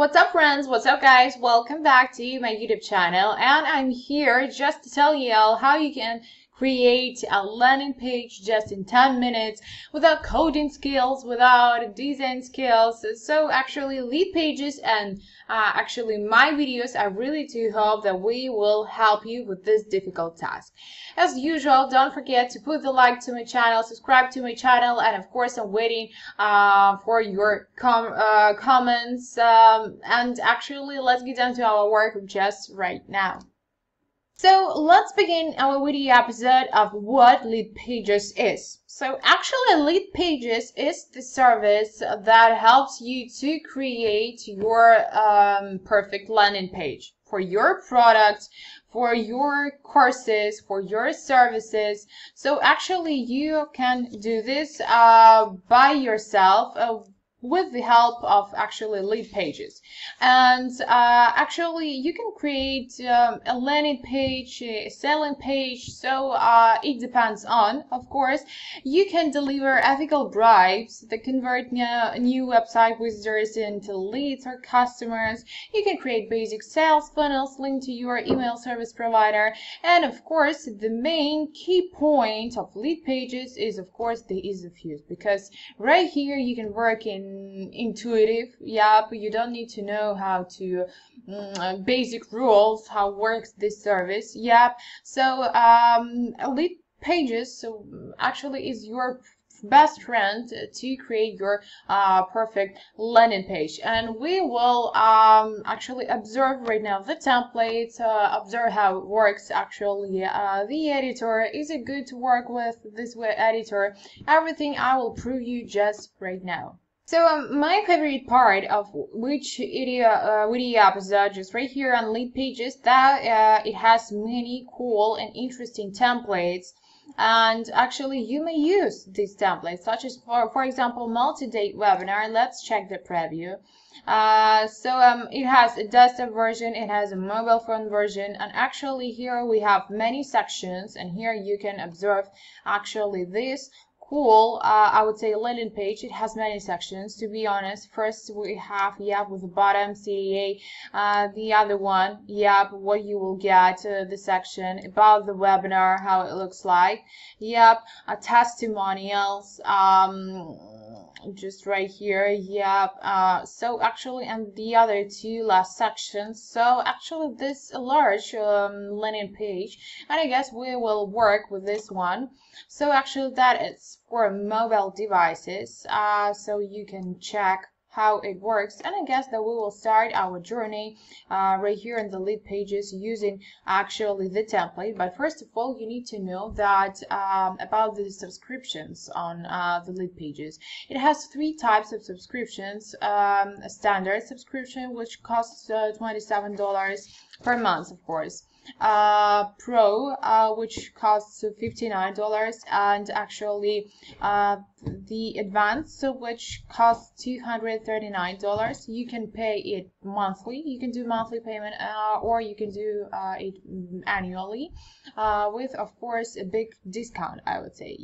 What's up, friends? What's up, guys? Welcome back to my YouTube channel, and I'm here just to tell you all how you can create a landing page just in 10 minutes without coding skills, without design skills. So actually Leadpages and actually my videos, I really do hope that we will help you with this difficult task. As usual, don't forget to put the like to my channel, subscribe to my channel, and of course I'm waiting for your comments, and actually let's get down to our work just right now. So let's begin our video episode of what Leadpages is. So actually Leadpages is the service that helps you to create your perfect landing page for your product, for your courses, for your services. So actually you can do this by yourself with the help of actually Leadpages, and actually you can create a landing page, a selling page, so it depends on, of course, you can deliver ethical bribes that convert new website visitors into leads or customers. You can create basic sales funnels linked to your email service provider, and of course the main key point of Leadpages is of course the ease of use, because right here you can work in intuitive, but you don't need to know how to basic rules, how works this service, so Leadpages actually is your best friend to create your perfect landing page. And we will actually observe right now the templates, observe how it works. Actually the editor, is it good to work with this web editor? Everything I will prove you just right now. So my favorite part of which video episode is right here on Leadpages, that it has many cool and interesting templates, and actually you may use these templates, such as for example multi-date webinar. Let's check the preview. It has a desktop version, it has a mobile phone version, and actually here we have many sections, and here you can observe actually this cool, I would say, landing page. It has many sections, to be honest. First we have, with the bottom CTA, the other one, what you will get, the section about the webinar, how it looks like, testimonials, just right here, so actually, and the other two last sections. So actually this large landing page, and I guess we will work with this one. So actually that is for mobile devices, so you can check how it works, and I guess that we will start our journey right here in the Leadpages using actually the template. But first of all you need to know that about the subscriptions on the Leadpages. It has three types of subscriptions: a standard subscription, which costs $27 per month, of course, Pro, which costs $59, and actually the Advanced, so which costs $239. You can pay it monthly, you can do monthly payment, or you can do it annually, with of course a big discount, I would say.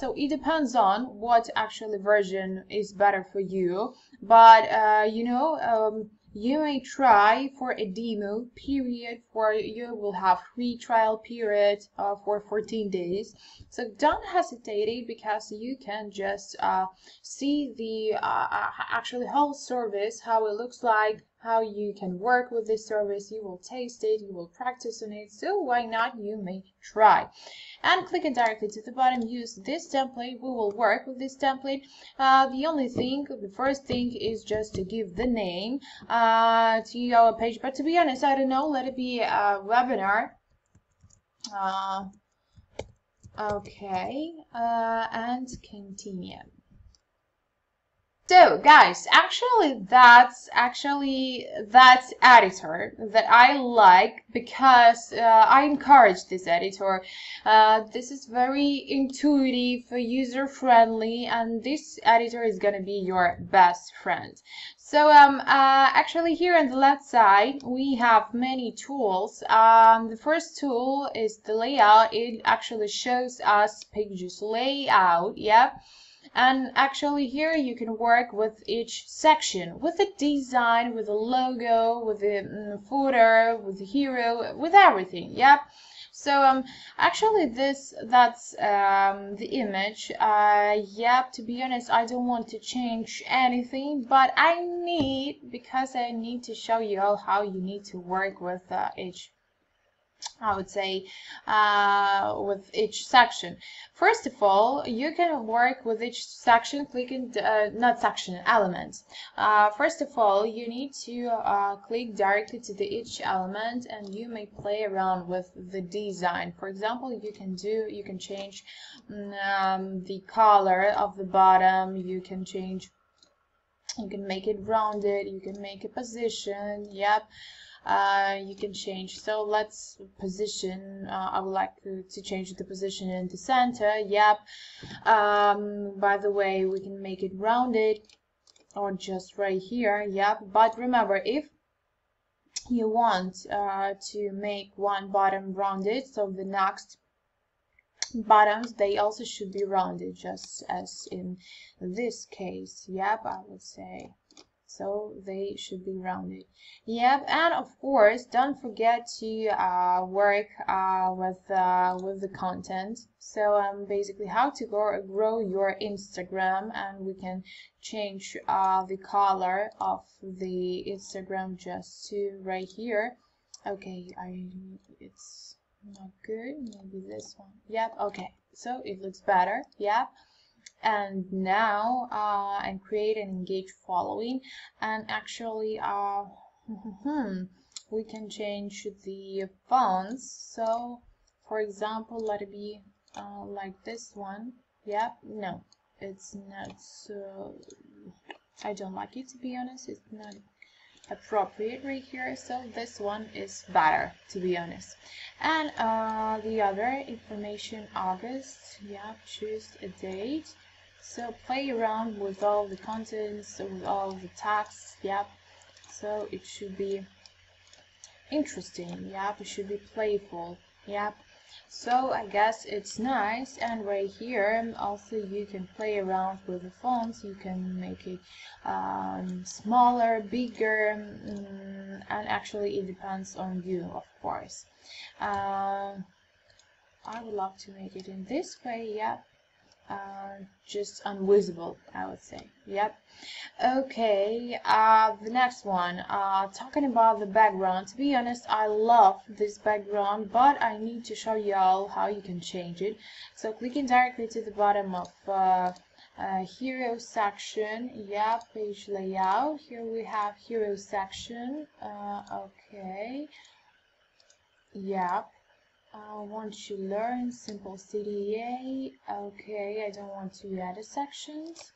So it depends on what actually version is better for you, but you may try for a demo period, for you will have free trial period for 14 days. So don't hesitate, because you can just see the actually whole service, how it looks like, how you can work with this service. You will taste it, you will practice on it, so why not, you may try. And click it directly to the bottom, use this template, we will work with this template. The only thing, the first thing is just to give the name to our page, but to be honest, I don't know, let it be a webinar. And continue. So guys, that's editor that I like, because I encourage this editor. This is very intuitive, user friendly, and this editor is gonna be your best friend. So actually here on the left side we have many tools. The first tool is the layout. It actually shows us pages layout, And actually here you can work with each section, with the design, with the logo, with the footer, with the hero, with everything. Yep. So actually that's the image. Yep, to be honest, I don't want to change anything, but I need to show you all how you need to work with each, I would say, with each section. First of all, you can work with each section clicking, not section, element. First of all, you need to click directly to the each element, and you may play around with the design. For example, you can change the color of the bottom. You can make it rounded. You can make a position. Yep. You can change, so let's position, I would like to change the position in the center. Yep. By the way, we can make it rounded or just right here. Yep. But remember, if you want to make one bottom rounded, so the next bottoms, they also should be rounded, just as in this case. Yep, I would say. So they should be rounded. Yep, and of course, don't forget to work with the content. So basically, how to grow your Instagram, and we can change the color of the Instagram just to right here. Okay, it's not good. Maybe this one. Yep. Okay, so it looks better. Yep. And now and create an engaged following, and actually we can change the fonts. So for example, let it be like this one. Yep. No, it's not, so I don't like it, to be honest. It's not appropriate right here, so this one is better, to be honest. And the other information, August. Yep, choose a date. So play around with all the contents, with all the text. Yep, so it should be interesting. Yep, it should be playful. Yep, so I guess it's nice. And right here also you can play around with the fonts. You can make it smaller, bigger, and actually it depends on you, of course. I would love to make it in this way. Yep. Just unvisible, I would say. Yep. Okay, the next one, talking about the background. To be honest, I love this background, but I need to show y'all how you can change it. So clicking directly to the bottom of hero section. Yeah, page layout. Here we have hero section. Okay. Yep. Want to learn simple CDA. Okay, I don't want to add a sections.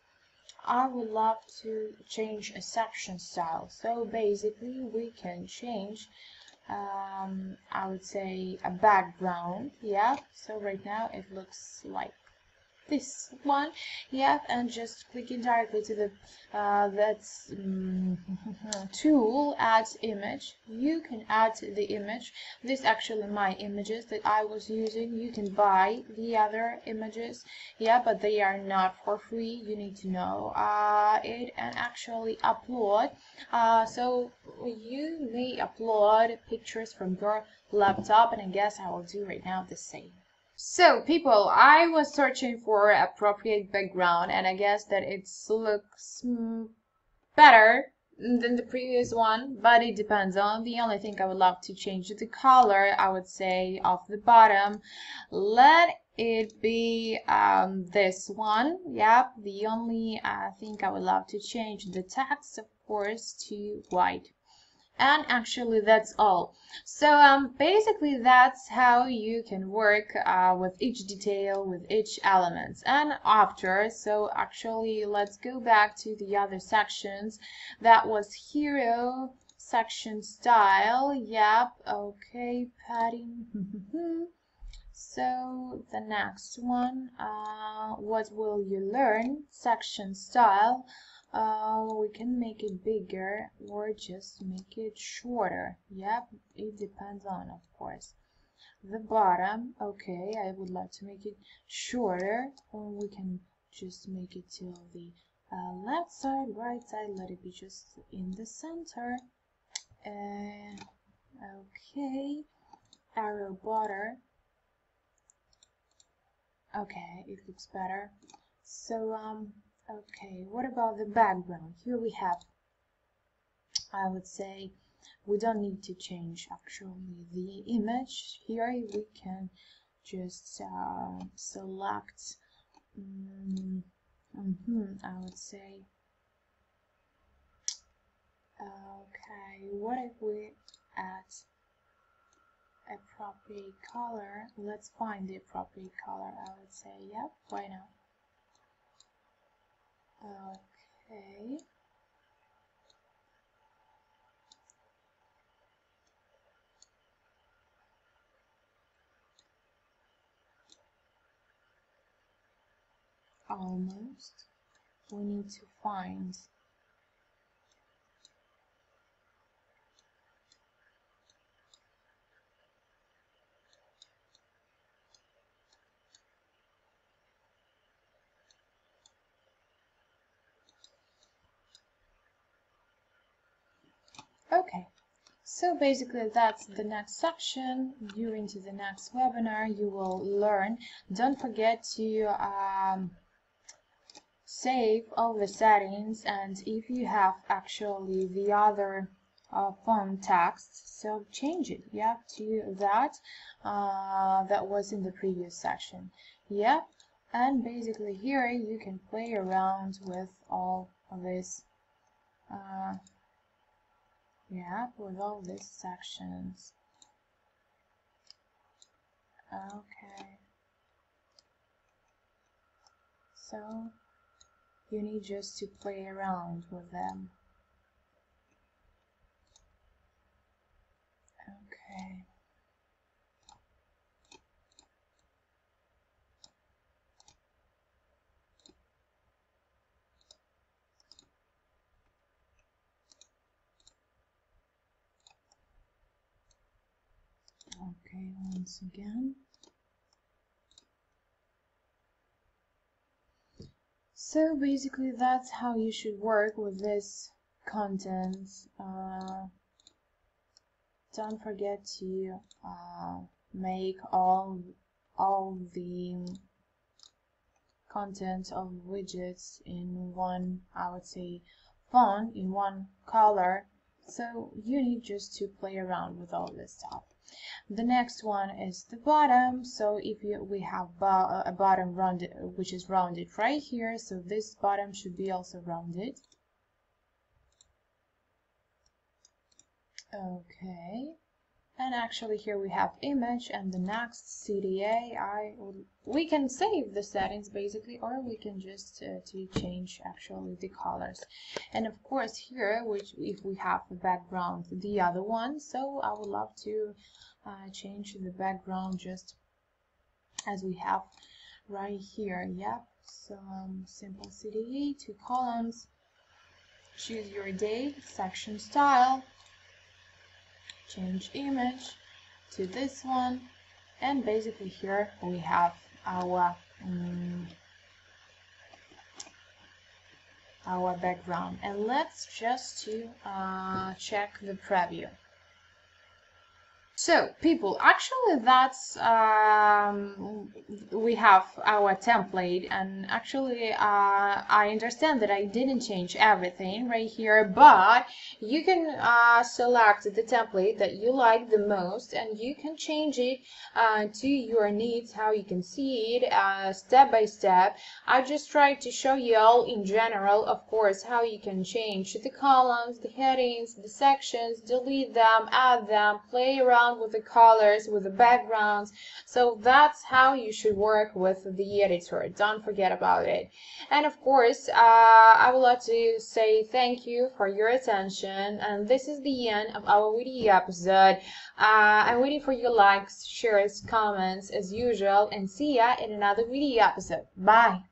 I would love to change a section style. So basically we can change, I would say, a background. Yeah, so right now it looks like this one. Yeah, and just clicking directly to the that's tool, add image. You can add the image. This actually my images that I was using. You can buy the other images. Yeah, but they are not for free, you need to know it. And actually upload, so you may upload pictures from your laptop, and I guess I will do right now the same. So people, I was searching for appropriate background, and I guess that it looks better than the previous one, but it depends on. The only thing I would love to change is the color, I would say, of the bottom. Let it be this one. Yep. The only thing I would love to change, the text, of course, to white. And actually that's all. So basically that's how you can work with each detail, with each element. And after, so actually let's go back to the other sections. That was hero section style. Yep. Okay, padding. So the next one, what will you learn section style. We can make it bigger or just make it shorter. Yep, it depends on, of course, the bottom. Okay, I would like to make it shorter, or we can just make it till the left side, right side, let it be just in the center. Okay, arrow border. Okay, it looks better. So okay, what about the background? Here we have, I would say we don't need to change actually the image. Here we can just select I would say, okay, what if we add a appropriate color? Let's find the appropriate color, I would say. Yep, why not? Okay, almost. We need to find okay, so basically that's the next section. During to the next webinar you will learn. Don't forget to save all the settings, and if you have actually the other font text, so change it, yeah, to that that was in the previous section, yeah. And basically here you can play around with all of this yeah, with all these sections. Okay, so you need just to play around with them. Okay. Okay, once again. So basically that's how you should work with this content. Don't forget to make all the content of widgets in one, I would say, font, in one color. So you need just to play around with all this stuff. The next one is the bottom. So if we have a bottom rounded, which is rounded right here, so this bottom should be also rounded. Okay, and actually here we have image and the next CTA. We can save the settings basically, or we can just to change actually the colors. And of course here, which if we have the background, the other one, so I would love to change the background just as we have right here. Yep, so simple CTA, 2 columns, choose your day, section style, change image to this one, and basically here we have our background. And let's just to check the preview. So people, actually that's we have our template, and actually I understand that I didn't change everything right here, but you can select the template that you like the most, and you can change it to your needs, how you can see it step by step. I just tried to show you all in general, of course, how you can change the columns, the headings, the sections, delete them, add them, play around with the colors, with the backgrounds. So that's how you should work with the editor. Don't forget about it. And of course I would like to say thank you for your attention, and this is the end of our video episode. I'm waiting for your likes, shares, comments as usual, and see ya in another video episode. Bye.